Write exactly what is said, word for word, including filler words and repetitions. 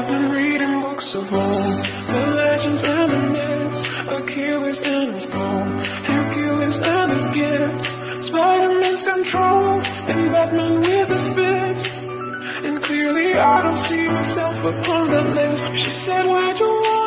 I've been reading books of old, the legends and the myths, Achilles and his gold, Hercules and his gifts, Spider-Man's control, and Batman with his fists. And clearly I don't see myself upon that list. She said, why'd you want